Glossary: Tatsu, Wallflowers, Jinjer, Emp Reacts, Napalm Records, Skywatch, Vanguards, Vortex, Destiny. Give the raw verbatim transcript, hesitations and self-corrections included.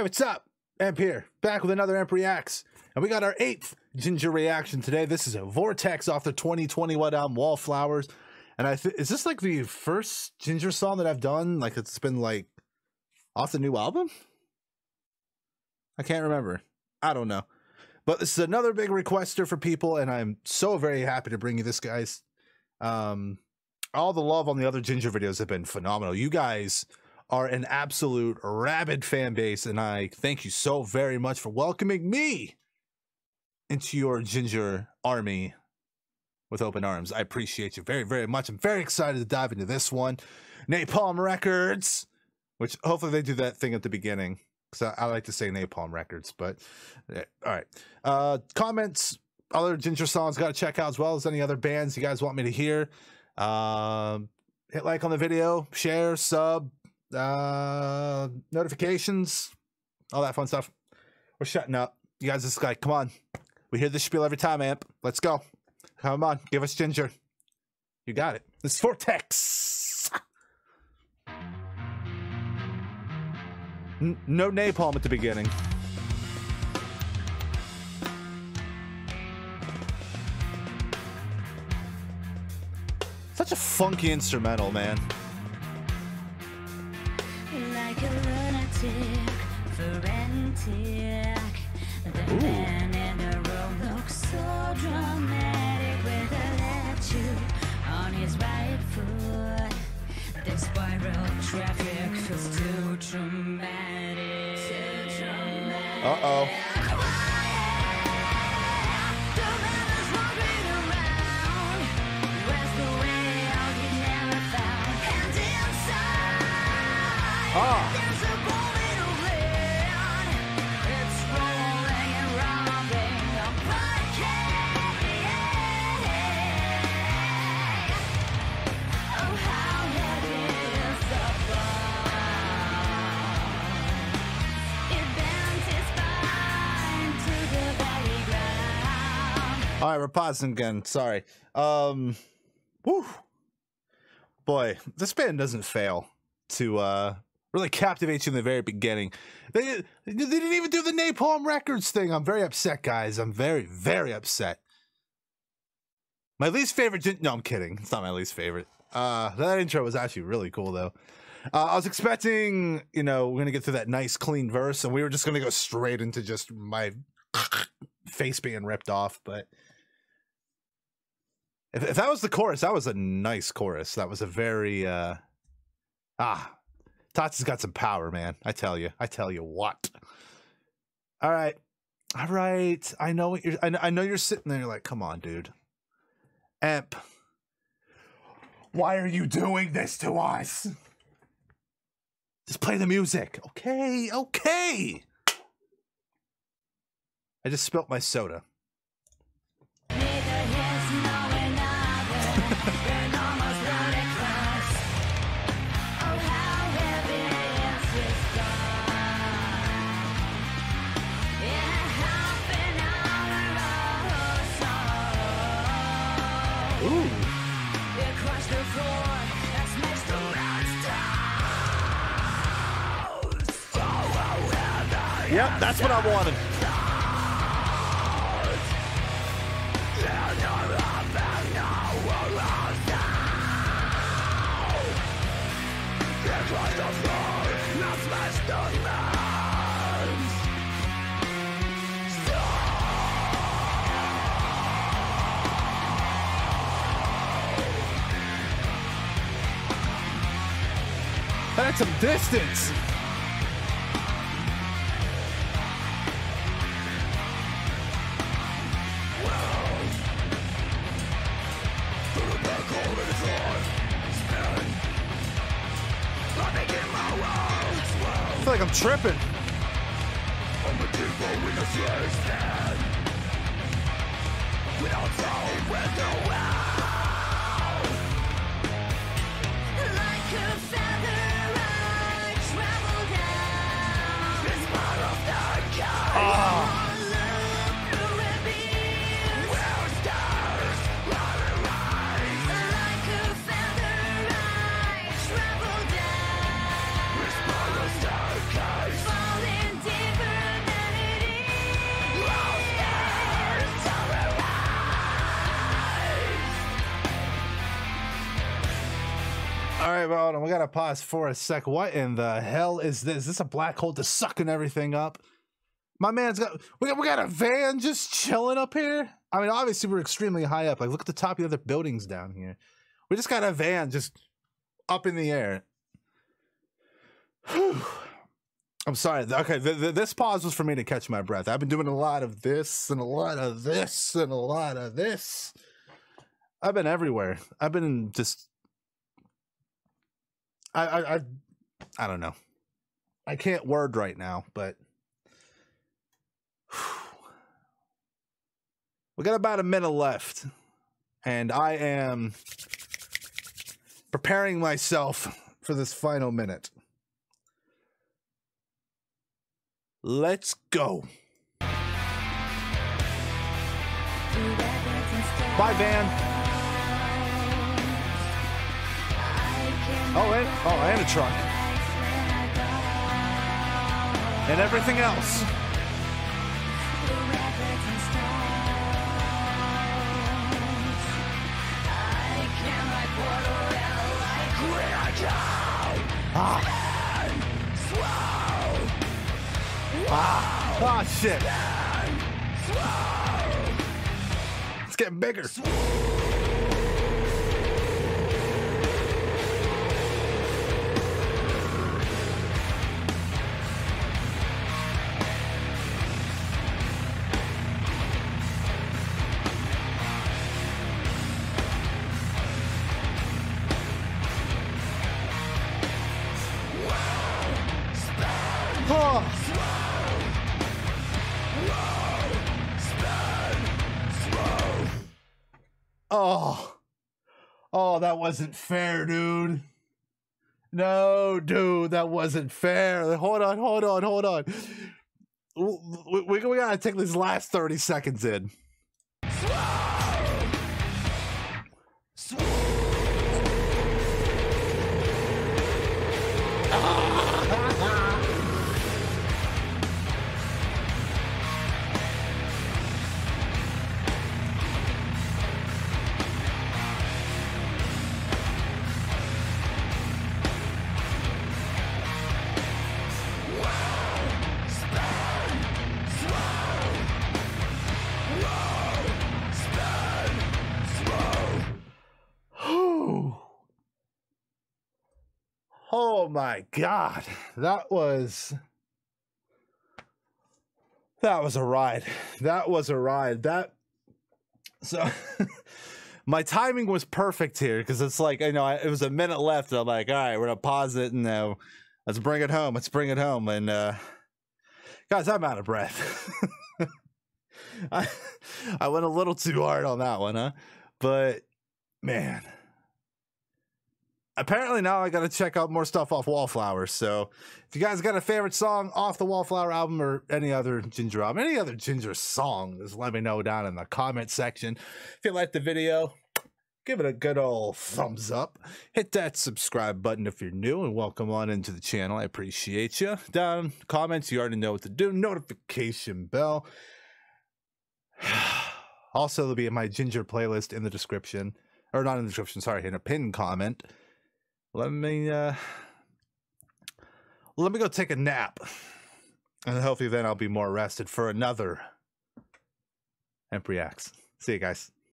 Hey, what's up? Emp here, back with another Emp Reacts. And we got our eighth Jinjer reaction today. This is a Vortex off the twenty twenty-one album, Wallflowers. And I think, is this like the first Jinjer song that I've done? Like it's been like off the new album? I can't remember. I don't know. But this is another big requester for people, and I'm so very happy to bring you this, guys. Um, all the love on the other Jinjer videos have been phenomenal. You guys are an absolute rabid fan base, and I thank you so very much for welcoming me into your Jinjer army with open arms. I appreciate you very, very much. I'm very excited to dive into this one. Napalm Records, which hopefully they do that thing at the beginning, because I, I like to say Napalm Records, but yeah, all right. Uh, comments, other Jinjer songs got to check out, as well as any other bands you guys want me to hear. Uh, hit like on the video, share, sub, uh notifications, all that fun stuff. We're shutting up, you guys. This guy, come on, we hear this spiel every time, Emp. Let's go, come on, give us Jinjer. You got it. This is Vortex. N no napalm at the beginning. Such a funky instrumental, man. Like a lunatic, frantic. The man in the room looks so dramatic with a statue on his right foot. The spiral traffic feels too dramatic. Too dramatic. Uh oh. The man is walking around. Where's the way out he never found? And inside. Ah. All right, we're pausing again. Sorry. Um, whew. Boy, this band doesn't fail to uh, really captivate you in the very beginning. They, they didn't even do the Napalm Records thing. I'm very upset, guys. I'm very, very upset. My least favorite... No, I'm kidding. It's not my least favorite. Uh, that intro was actually really cool, though. Uh, I was expecting, you know, we're going to get through that nice, clean verse, and we were just going to go straight into just my face being ripped off, but... If, if that was the chorus, that was a nice chorus. That was a very, uh, ah, Tatsu's got some power, man. I tell you, I tell you what. All right, all right. I know what you're. I know, I know you're sitting there. You're like, come on, dude. Emp, why are you doing this to us? Just play the music, okay? Okay. I just spilt my soda. Yep, that's what I wanted. That's some distance. I feel like I'm tripping. I'm a devil in a serious stand. Without sound, with no way. Like a feather, I travel down. This part of the chaos. Falling down. right, bro, hold on. We gotta pause for a sec. What in the hell is this? Is this a black hole just sucking everything up? My man's got we, got... we got a van just chilling up here. I mean, obviously, we're extremely high up. Like, look at the top of the other buildings down here. We just got a van just up in the air. Whew. I'm sorry. Okay, th th this pause was for me to catch my breath. I've been doing a lot of this and a lot of this and a lot of this. I've been everywhere. I've been just... I, I, I, I don't know. I can't word right now, but... We got about a minute left, and I am preparing myself for this final minute. Let's go. Bye, Van. Oh, and, oh, and a truck. And everything else. Ah. Ah. Ah, shit. It's getting bigger. Oh, oh, that wasn't fair, dude. No, dude, that wasn't fair. Hold on, hold on, hold on. We, we, we gotta take these last thirty seconds in. Oh my God, that was, that was a ride. That was a ride. That, so my timing was perfect here because it's like, you know, I, it was a minute left. And I'm like, all right, we're going to pause it and uh, let's bring it home. Let's bring it home. And uh, guys, I'm out of breath. I, I went a little too hard on that one, huh? But man. Apparently now I gotta check out more stuff off Wallflowers. So if you guys got a favorite song off the Wallflower album or any other Jinjer album, any other Jinjer song, just let me know down in the comment section. If you liked the video, give it a good old thumbs up. Hit that subscribe button if you're new and welcome on into the channel. I appreciate you. Down in the comments, you already know what to do. Notification bell. Also, there'll be my Jinjer playlist in the description. Or not in the description, sorry, in a pinned comment. Let me, uh, let me go take a nap, and hopefully then I'll be more rested for another Emp Reacts. See you guys.